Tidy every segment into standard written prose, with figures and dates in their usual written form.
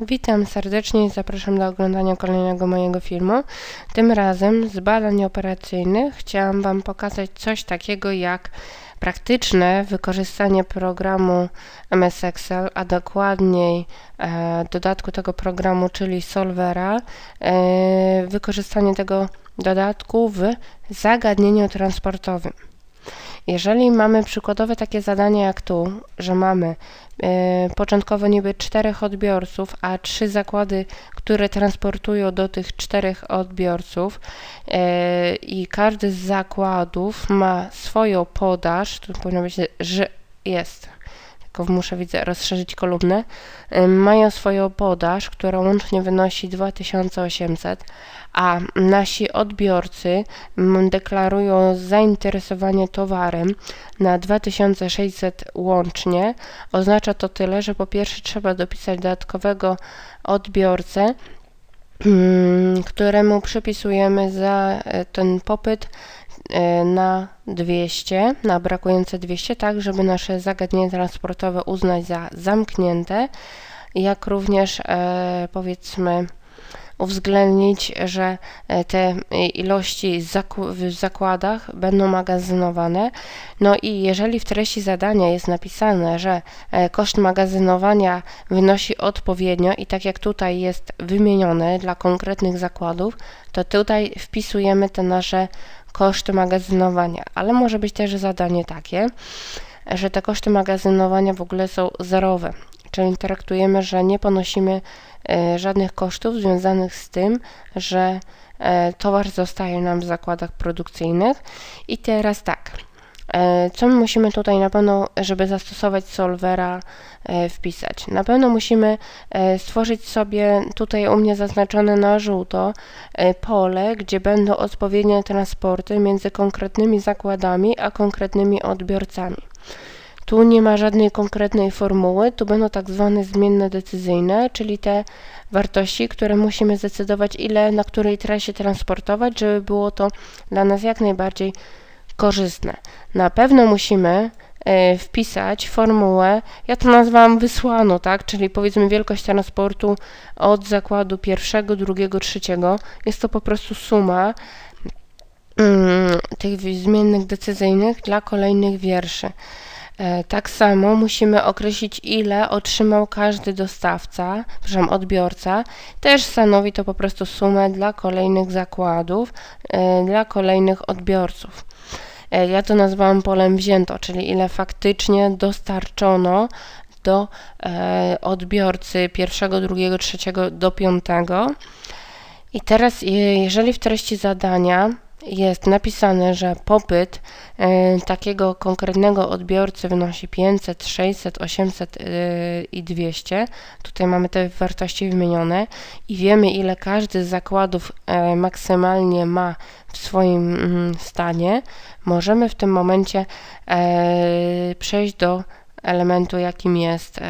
Witam serdecznie i zapraszam do oglądania kolejnego mojego filmu. Tym razem z badań operacyjnych chciałam Wam pokazać coś takiego jak praktyczne wykorzystanie programu MS Excel, a dokładniej dodatku tego programu, czyli Solvera, wykorzystanie tego dodatku w zagadnieniu transportowym. Jeżeli mamy przykładowe takie zadanie jak tu, że mamy początkowo niby 4 odbiorców, a 3 zakłady, które transportują do tych 4 odbiorców i każdy z zakładów ma swoją podaż, tu powinno być, że jest, tylko muszę, widzę, rozszerzyć kolumnę, mają swoją podaż, która łącznie wynosi 2800, a nasi odbiorcy deklarują zainteresowanie towarem na 2600 łącznie. Oznacza to tyle, że po pierwsze trzeba dopisać dodatkowego odbiorcę, któremu przypisujemy za ten popyt na 200, na brakujące 200, tak żeby nasze zagadnienie transportowe uznać za zamknięte, jak również powiedzmy uwzględnić, że te ilości w zakładach będą magazynowane. No i jeżeli w treści zadania jest napisane, że koszt magazynowania wynosi odpowiednio i tak jak tutaj jest wymienione dla konkretnych zakładów, to tutaj wpisujemy te nasze koszty magazynowania, ale może być też zadanie takie, że te koszty magazynowania w ogóle są zerowe, czyli traktujemy, że nie ponosimy żadnych kosztów związanych z tym, że towar zostaje nam w zakładach produkcyjnych. I teraz tak, co my musimy tutaj na pewno, żeby zastosować Solvera, wpisać? Na pewno musimy stworzyć sobie tutaj u mnie zaznaczone na żółto pole, gdzie będą odpowiednie transporty między konkretnymi zakładami a konkretnymi odbiorcami. Tu nie ma żadnej konkretnej formuły, tu będą tak zwane zmienne decyzyjne, czyli te wartości, które musimy zdecydować, ile na której trasie transportować, żeby było to dla nas jak najbardziej korzystne. Na pewno musimy wpisać formułę, ja to nazwałam wysłano, tak, czyli powiedzmy wielkość transportu od zakładu pierwszego, drugiego, trzeciego. Jest to po prostu suma tych zmiennych decyzyjnych dla kolejnych wierszy. Tak samo musimy określić, ile otrzymał każdy dostawca, przepraszam, odbiorca. Też stanowi to po prostu sumę dla kolejnych zakładów, dla kolejnych odbiorców. Ja to nazwałam polem wzięto, czyli ile faktycznie dostarczono do odbiorcy pierwszego, drugiego, trzeciego, do piątego. I teraz, jeżeli w treści zadania jest napisane, że popyt takiego konkretnego odbiorcy wynosi 500, 600, 800 i 200. Tutaj mamy te wartości wymienione i wiemy, ile każdy z zakładów maksymalnie ma w swoim stanie. Możemy w tym momencie przejść do elementu, jakim jest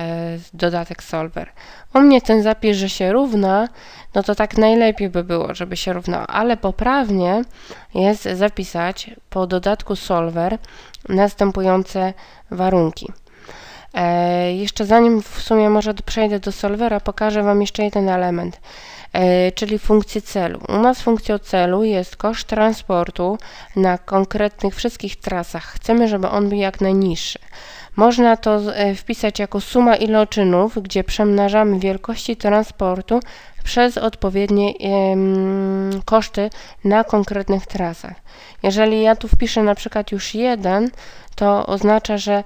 dodatek Solver. U mnie ten zapis, że się równa, no to tak najlepiej by było, żeby się równało, ale poprawnie jest zapisać po dodatku Solver następujące warunki. Jeszcze zanim w sumie może przejdę do Solvera, pokażę Wam jeszcze jeden element, czyli funkcję celu. U nas funkcją celu jest koszt transportu na konkretnych wszystkich trasach. Chcemy, żeby on był jak najniższy. Można to wpisać jako suma iloczynów, gdzie przemnażamy wielkości transportu przez odpowiednie koszty na konkretnych trasach. Jeżeli ja tu wpiszę na przykład już 1, to oznacza, że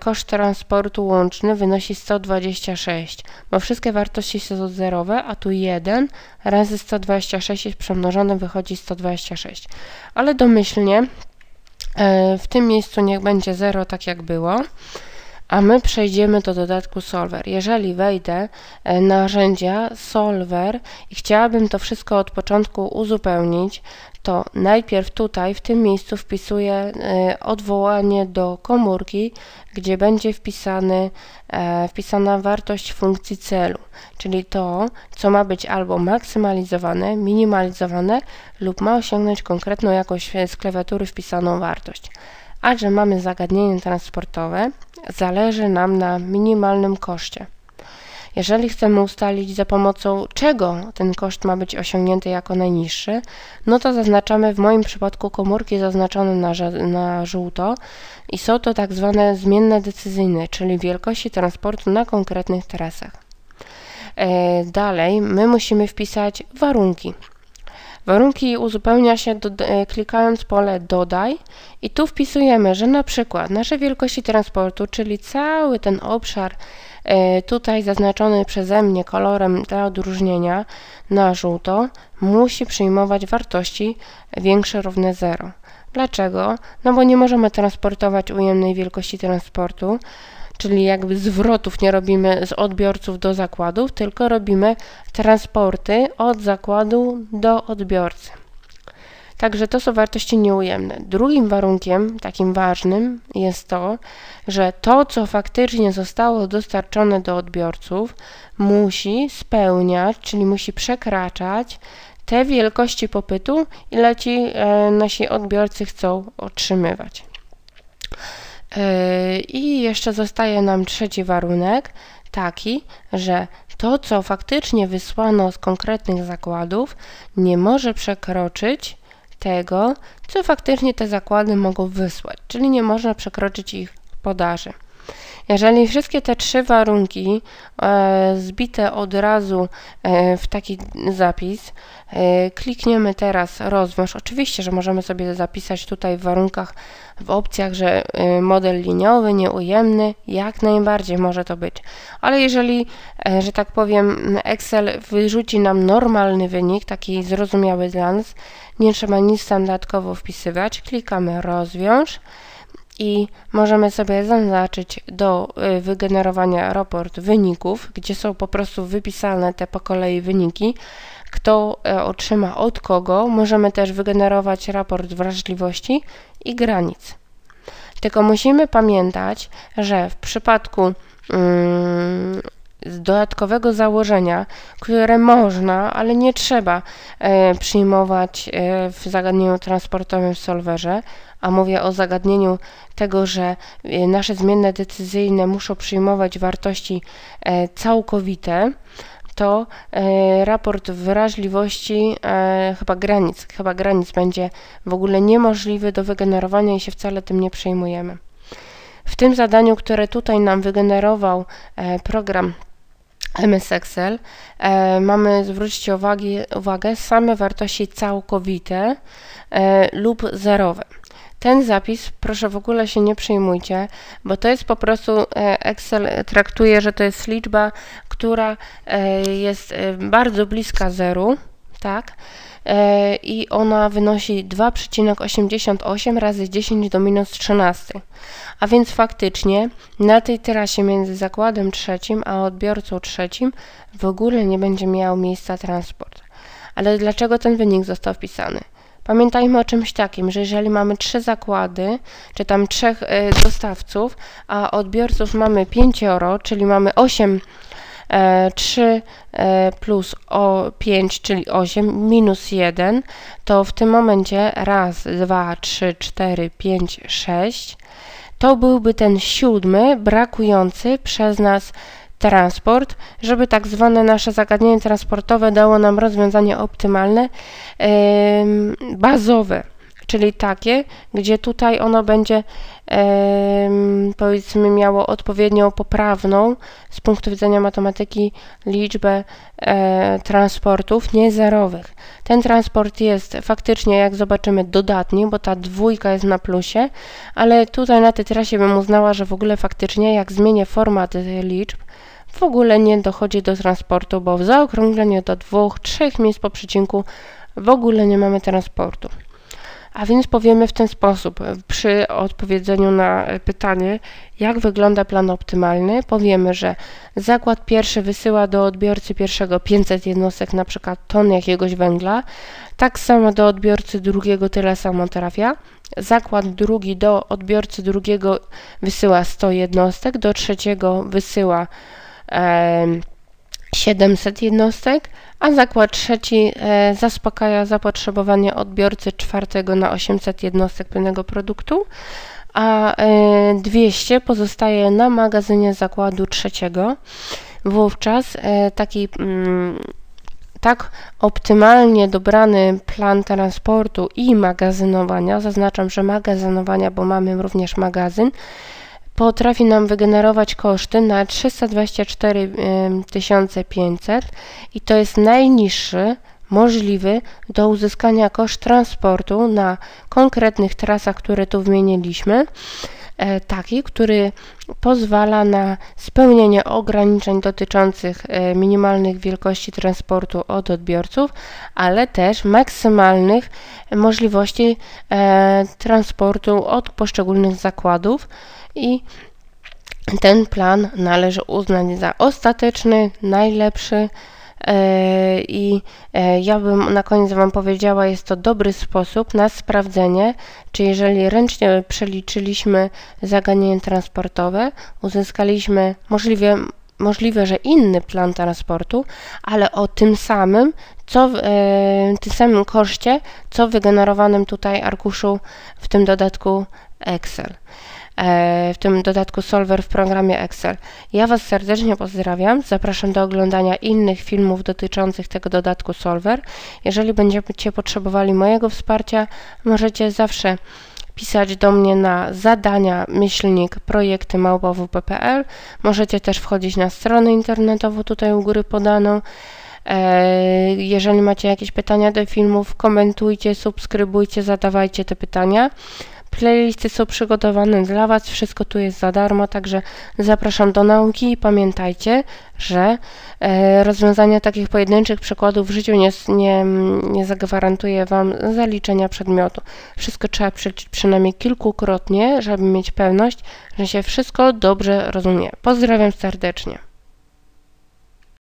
koszt transportu łączny wynosi 126, bo wszystkie wartości są zerowe, a tu 1 razy 126 jest przemnożone, wychodzi 126. Ale domyślnie w tym miejscu niech będzie 0, tak jak było, a my przejdziemy do dodatku Solver. Jeżeli wejdę narzędzia Solver i chciałabym to wszystko od początku uzupełnić, to najpierw tutaj w tym miejscu wpisuję odwołanie do komórki, gdzie będzie wpisana wartość funkcji celu, czyli to, co ma być albo maksymalizowane, minimalizowane lub ma osiągnąć konkretną jakąś z klawiatury wpisaną wartość. A że mamy zagadnienie transportowe, zależy nam na minimalnym koszcie. Jeżeli chcemy ustalić, za pomocą czego ten koszt ma być osiągnięty jako najniższy, no to zaznaczamy w moim przypadku komórki zaznaczone na żółto i są to tak zwane zmienne decyzyjne, czyli wielkości transportu na konkretnych trasach. Dalej my musimy wpisać warunki. Warunki uzupełnia się klikając pole dodaj i tu wpisujemy, że na przykład nasze wielkości transportu, czyli cały ten obszar tutaj zaznaczony przeze mnie kolorem dla odróżnienia na żółto, musi przyjmować wartości większe równe 0. Dlaczego? No bo nie możemy transportować ujemnej wielkości transportu, czyli jakby zwrotów nie robimy z odbiorców do zakładów, tylko robimy transporty od zakładu do odbiorcy. Także to są wartości nieujemne. Drugim warunkiem, takim ważnym, jest to, że to, co faktycznie zostało dostarczone do odbiorców, musi spełniać, czyli musi przekraczać te wielkości popytu, ile ci nasi odbiorcy chcą otrzymywać. I jeszcze zostaje nam trzeci warunek, taki, że to, co faktycznie wysłano z konkretnych zakładów, nie może przekroczyć tego, co faktycznie te zakłady mogą wysłać, czyli nie można przekroczyć ich podaży. Jeżeli wszystkie te trzy warunki zbite od razu w taki zapis, klikniemy teraz rozwiąż, oczywiście, że możemy sobie zapisać tutaj w warunkach, w opcjach, że model liniowy, nieujemny, jak najbardziej może to być, ale jeżeli, że tak powiem, Excel wyrzuci nam normalny wynik, taki zrozumiały dla nas, nie trzeba nic tam dodatkowo wpisywać, klikamy rozwiąż i możemy sobie zaznaczyć do wygenerowania raport wyników, gdzie są po prostu wypisane te po kolei wyniki, kto otrzyma od kogo. Możemy też wygenerować raport wrażliwości i granic. Tylko musimy pamiętać, że w przypadku dodatkowego założenia, które można, ale nie trzeba przyjmować w zagadnieniu transportowym w Solverze, a mówię o zagadnieniu tego, że nasze zmienne decyzyjne muszą przyjmować wartości całkowite, to raport wrażliwości chyba granic będzie w ogóle niemożliwy do wygenerowania i się wcale tym nie przejmujemy. W tym zadaniu, które tutaj nam wygenerował program MS Excel, mamy, zwróćcie uwagę, same wartości całkowite lub zerowe. Ten zapis, proszę, w ogóle się nie przejmujcie, bo to jest po prostu, Excel traktuje, że to jest liczba, która jest bardzo bliska zeru, tak? I ona wynosi 2,88 razy 10 do minus 13. A więc faktycznie na tej trasie między zakładem trzecim a odbiorcą trzecim w ogóle nie będzie miał miejsca transport. Ale dlaczego ten wynik został wpisany? Pamiętajmy o czymś takim, że jeżeli mamy 3 zakłady, czy tam 3 dostawców, a odbiorców mamy 5, czyli mamy 8, 3 plus 5, czyli 8, minus 1, to w tym momencie raz, 2, 3, 4, 5, 6, to byłby ten 7 brakujący przez nas transport, żeby tak zwane nasze zagadnienie transportowe dało nam rozwiązanie optymalne, bazowe, czyli takie, gdzie tutaj ono będzie, powiedzmy, miało odpowiednią poprawną z punktu widzenia matematyki liczbę transportów niezerowych. Ten transport jest faktycznie, jak zobaczymy, dodatni, bo ta 2 jest na plusie, ale tutaj na tej trasie bym uznała, że w ogóle faktycznie, jak zmienię format liczb, w ogóle nie dochodzi do transportu, bo w zaokrągleniu do 2, 3 miejsc po przecinku w ogóle nie mamy transportu. A więc powiemy w ten sposób, przy odpowiedzeniu na pytanie, jak wygląda plan optymalny, powiemy, że zakład pierwszy wysyła do odbiorcy pierwszego 500 jednostek, na przykład ton jakiegoś węgla, tak samo do odbiorcy drugiego tyle samo trafia, zakład drugi do odbiorcy drugiego wysyła 100 jednostek, do trzeciego wysyła 700 jednostek, a zakład trzeci zaspokaja zapotrzebowanie odbiorcy czwartego na 800 jednostek pewnego produktu, a 200 pozostaje na magazynie zakładu trzeciego. wówczas taki tak optymalnie dobrany plan transportu i magazynowania, zaznaczam, że magazynowania, bo mamy również magazyn, potrafi nam wygenerować koszty na 324 500 i to jest najniższy możliwy do uzyskania koszt transportu na konkretnych trasach, które tu wymieniliśmy, taki, który pozwala na spełnienie ograniczeń dotyczących minimalnych wielkości transportu od odbiorców, ale też maksymalnych możliwości transportu od poszczególnych zakładów i ten plan należy uznać za ostateczny, najlepszy. I ja bym na koniec Wam powiedziała, jest to dobry sposób na sprawdzenie, czy jeżeli ręcznie przeliczyliśmy zagadnienie transportowe, uzyskaliśmy możliwe, że inny plan transportu, ale o tym samym koszcie, co w wygenerowanym tutaj arkuszu w tym dodatku Excel, w tym dodatku Solver w programie Excel. Ja Was serdecznie pozdrawiam, zapraszam do oglądania innych filmów dotyczących tego dodatku Solver. Jeżeli będziecie potrzebowali mojego wsparcia, możecie zawsze pisać do mnie na zadania-projekty@wp.pl. Możecie też wchodzić na stronę internetową, tutaj u góry podaną. Jeżeli macie jakieś pytania do filmów, komentujcie, subskrybujcie, zadawajcie te pytania. Playlisty są przygotowane dla Was, wszystko tu jest za darmo, także zapraszam do nauki i pamiętajcie, że rozwiązanie takich pojedynczych przykładów w życiu nie zagwarantuje Wam zaliczenia przedmiotu. Wszystko trzeba przeczytać przynajmniej kilkukrotnie, żeby mieć pewność, że się wszystko dobrze rozumie. Pozdrawiam serdecznie.